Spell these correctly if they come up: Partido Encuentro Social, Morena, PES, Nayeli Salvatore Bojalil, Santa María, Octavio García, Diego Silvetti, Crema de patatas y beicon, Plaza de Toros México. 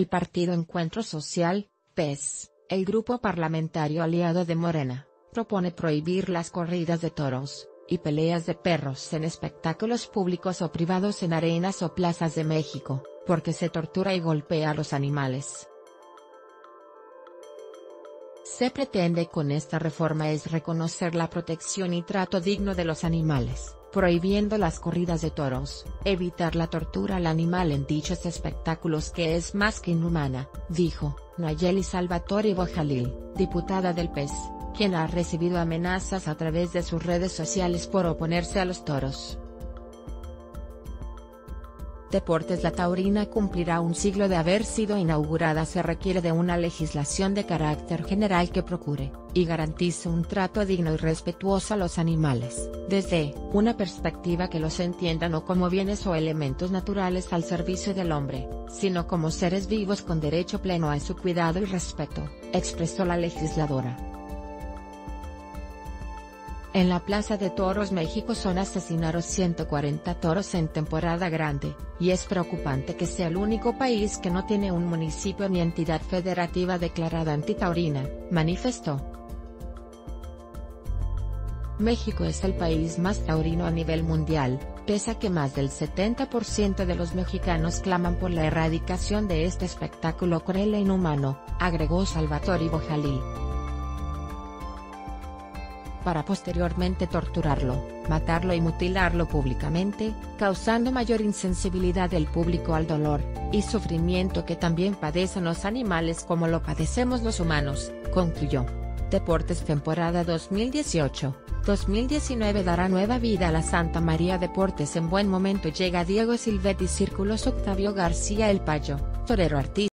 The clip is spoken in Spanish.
el Partido Encuentro Social, PES, el grupo parlamentario aliado de Morena, propone prohibir las corridas de toros y peleas de perros en espectáculos públicos o privados en arenas o plazas de México, porque se tortura y golpea a los animales. Se pretende con esta reforma es reconocer la protección y trato digno de los animales, prohibiendo las corridas de toros, evitar la tortura al animal en dichos espectáculos que es más que inhumana, dijo Nayeli Salvatore Bojalil, diputada del PES, quien ha recibido amenazas a través de sus redes sociales por oponerse a los toros. Deportes. La taurina cumplirá un siglo de haber sido inaugurada. Se requiere de una legislación de carácter general que procure y garantice un trato digno y respetuoso a los animales, desde una perspectiva que los entienda no como bienes o elementos naturales al servicio del hombre, sino como seres vivos con derecho pleno a su cuidado y respeto, expresó la legisladora. En la Plaza de Toros México son asesinados 140 toros en temporada grande, y es preocupante que sea el único país que no tiene un municipio ni entidad federativa declarada antitaurina, manifestó. México es el país más taurino a nivel mundial, pese a que más del 70% de los mexicanos claman por la erradicación de este espectáculo cruel e inhumano, agregó Salvatore Bojalil, para posteriormente torturarlo, matarlo y mutilarlo públicamente, causando mayor insensibilidad del público al dolor y sufrimiento que también padecen los animales como lo padecemos los humanos, concluyó. Deportes. Temporada 2018-2019 dará nueva vida a la Santa María. Deportes. En buen momento llega Diego Silvetti. Círculos. Octavio García el Payo, torero artista.